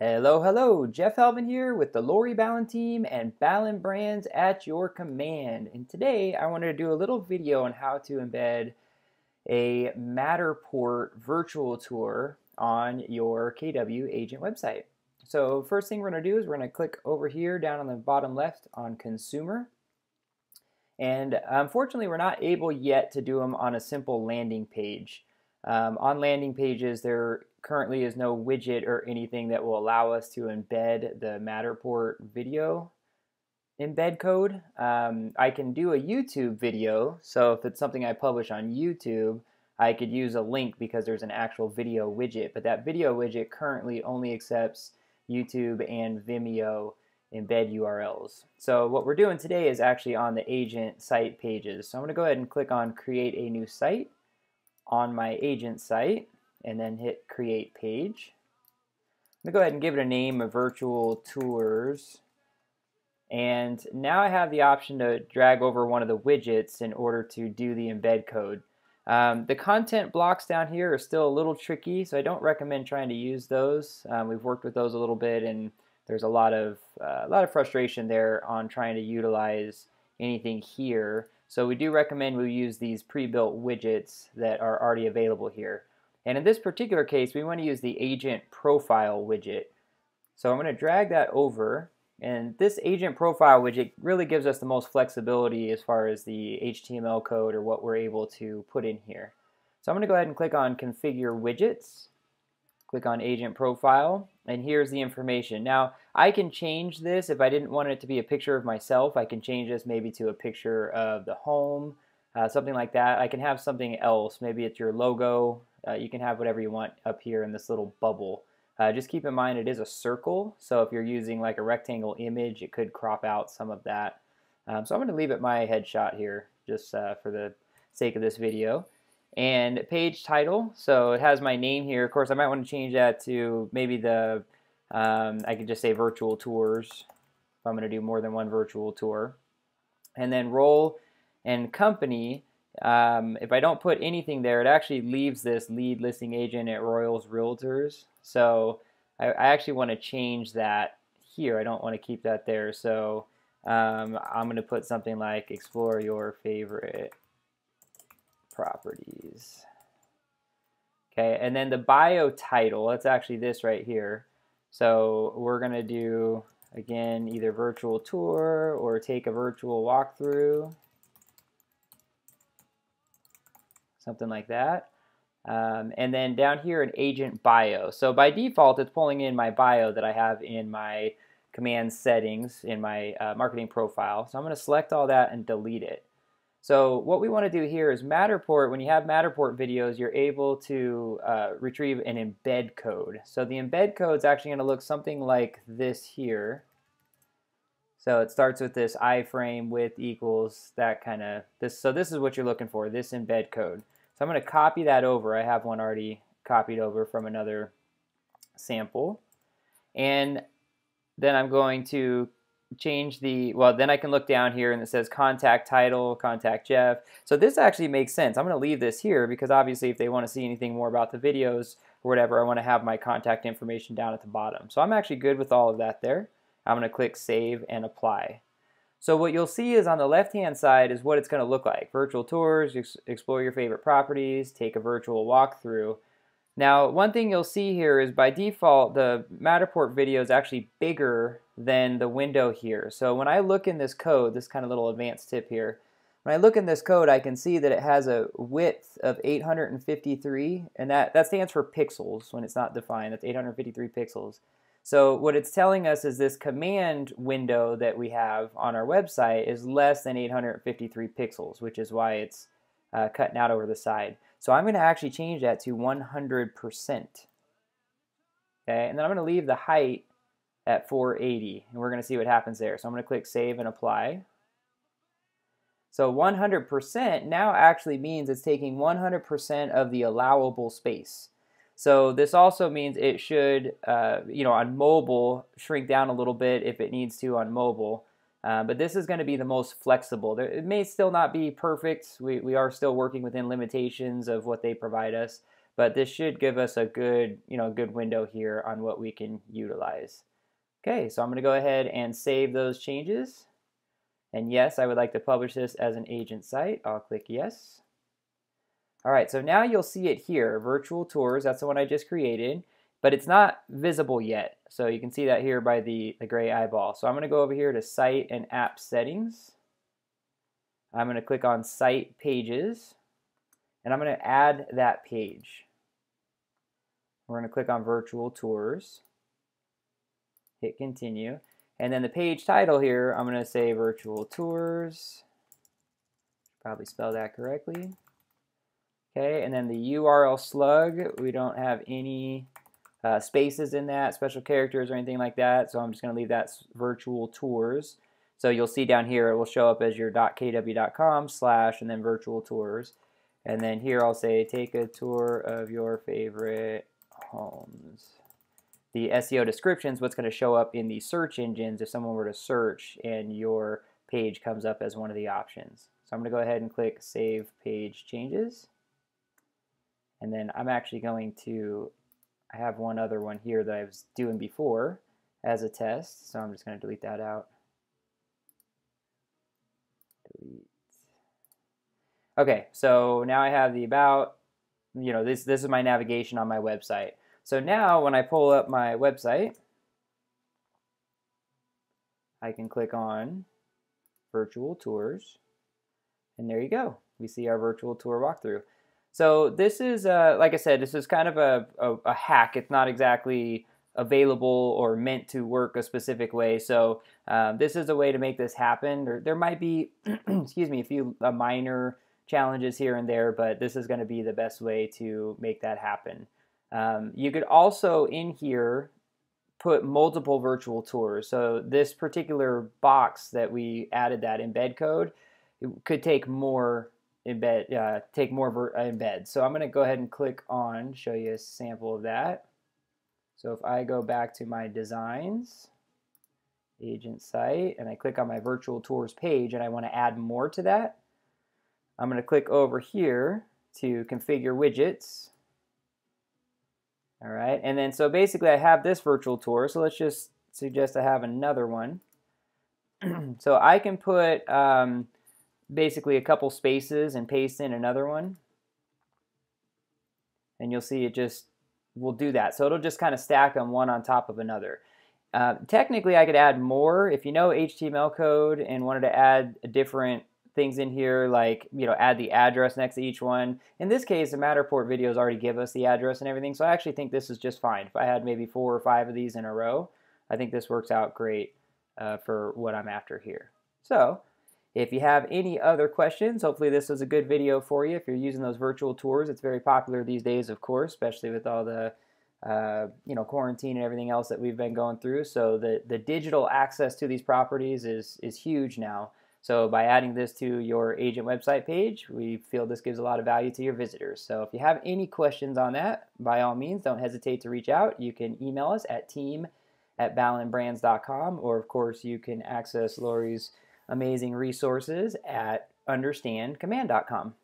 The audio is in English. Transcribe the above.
Hello, hello, Jeff Helvin here with the Lori Ballen team and Ballen Brands at your command. And today I wanted to do a little video on how to embed a Matterport virtual tour on your KW agent website. So first thing we're going to do is we're going to click over here down on the bottom left on Consumer. And unfortunately we're not able yet to do them on a simple landing page. On landing pages there currently is no widget or anything that will allow us to embed the Matterport video embed code. I can do a YouTube video, so if it's something I publish on YouTube, I could use a link because there's an actual video widget, but that video widget currently only accepts YouTube and Vimeo embed URLs. So what we're doing today is actually on the agent site pages. So I'm going to go ahead and click on Create a New Site on my agent site, and then hit Create Page. I'm going to go ahead and give it a name of Virtual Tours. And now I have the option to drag over one of the widgets in order to do the embed code. The content blocks down here are still a little tricky, so I don't recommend trying to use those. We've worked with those a little bit, and there's a lot of frustration there on trying to utilize anything here. So we do recommend we use these pre-built widgets that are already available here. And in this particular case, we want to use the agent profile widget. So I'm going to drag that over, and this agent profile widget really gives us the most flexibility as far as the HTML code or what we're able to put in here. So I'm going to go ahead and click on Configure Widgets, click on Agent Profile, and here's the information. Now I can change this. If I didn't want it to be a picture of myself, I can change this maybe to a picture of the home, something like that. I can have something else, maybe it's your logo. You can have whatever you want up here in this little bubble. Just keep in mind it is a circle, so if you're using like a rectangle image, it could crop out some of that. So I'm going to leave it my headshot here just for the sake of this video. And page title, so it has my name here. Of course, I might want to change that to maybe the, I could just say virtual tours if I'm going to do more than one virtual tour. And then role and company. If I don't put anything there, it actually leaves this lead listing agent at Royals Realtors. So I actually want to change that here. I don't want to keep that there. So I'm going to put something like explore your favorite properties. Okay, and then the bio title, that's actually this right here. So we're going to do, again, either virtual tour or take a virtual walkthrough. Something like that. And then down here an agent bio. So by default it's pulling in my bio that I have in my command settings in my marketing profile. So I'm going to select all that and delete it. So what we want to do here is Matterport, when you have Matterport videos, you're able to retrieve an embed code. So the embed code is actually going to look something like this here. So it starts with this iframe width equals that kind of this. So this is what you're looking for, this embed code. So I'm going to copy that over. I have one already copied over from another sample. And then I'm going to change the, well, then I can look down here and it says contact title, contact Jeff. So this actually makes sense. I'm going to leave this here because obviously if they want to see anything more about the videos or whatever, I want to have my contact information down at the bottom. So I'm actually good with all of that there. I'm going to click Save and Apply. So what you'll see is on the left-hand side is what it's going to look like. Virtual tours, explore your favorite properties, take a virtual walkthrough. Now, one thing you'll see here is by default, the Matterport video is actually bigger than the window here. So when I look in this code, this kind of little advanced tip here, when I look in this code, I can see that it has a width of 853, and that stands for pixels when it's not defined. That's 853 pixels. So what it's telling us is this command window that we have on our website is less than 853 pixels, which is why it's cutting out over the side. So I'm going to actually change that to 100%. Okay, and then I'm going to leave the height at 480, and we're going to see what happens there. So I'm going to click Save and Apply. So 100% now actually means it's taking 100% of the allowable space. So this also means it should, you know, on mobile, shrink down a little bit if it needs to on mobile. But this is going to be the most flexible. It may still not be perfect. We are still working within limitations of what they provide us. but this should give us a good, good window here on what we can utilize. Okay, so I'm going to go ahead and save those changes. And yes, I would like to publish this as an agent site. I'll click yes. All right, so now you'll see it here, virtual tours. That's the one I just created, but it's not visible yet. So you can see that here by the gray eyeball. So I'm going to go over here to Site and App Settings. I'm going to click on Site Pages, and I'm going to add that page. We're going to click on Virtual Tours, hit Continue, and then the page title here, I'm going to say Virtual Tours, probably spell that correctly. Okay, and then the URL slug, we don't have any spaces in that, special characters or anything like that, so I'm just going to leave that Virtual Tours. So you'll see down here it will show up as your .kw.com/ and then virtual tours. And then here I'll say take a tour of your favorite homes. The SEO description is what's going to show up in the search engines if someone were to search and your page comes up as one of the options. So I'm going to go ahead and click Save Page Changes. And then I'm actually going to, I have one other one here that I was doing before as a test, so I'm just going to delete that out. Okay, so now I have the about, this is my navigation on my website. So now when I pull up my website, I can click on virtual tours, and there you go. We see our virtual tour walkthrough. So this is, like I said, this is kind of a hack. It's not exactly available or meant to work a specific way. So this is a way to make this happen. There might be, excuse me, a few minor challenges here and there, but this is going to be the best way to make that happen. You could also in here put multiple virtual tours. So this particular box that we added that embed code, it could take more embed, embed. So I'm going to go ahead and click on, show you a sample of that. So if I go back to my designs, agent site, and I click on my virtual tours page and I want to add more to that, I'm going to click over here to configure widgets. All right, and then so basically I have this virtual tour, so let's just suggest I have another one. So I can put basically a couple spaces and paste in another one. And you'll see it just will do that. So it'll just kind of stack them one on top of another. Technically I could add more. If you know HTML code and wanted to add different things in here, like add the address next to each one. In this case, the Matterport videos already give us the address and everything, so I actually think this is just fine. If I had maybe 4 or 5 of these in a row, I think this works out great for what I'm after here. So if you have any other questions, hopefully this was a good video for you. If you're using those virtual tours, it's very popular these days, of course, especially with all the quarantine and everything else that we've been going through. So the digital access to these properties is huge now. So by adding this to your agent website page, we feel this gives a lot of value to your visitors. So if you have any questions on that, by all means, don't hesitate to reach out. You can email us at team@ballenbrands.com, or of course, you can access Lori's amazing resources at undercommand.com.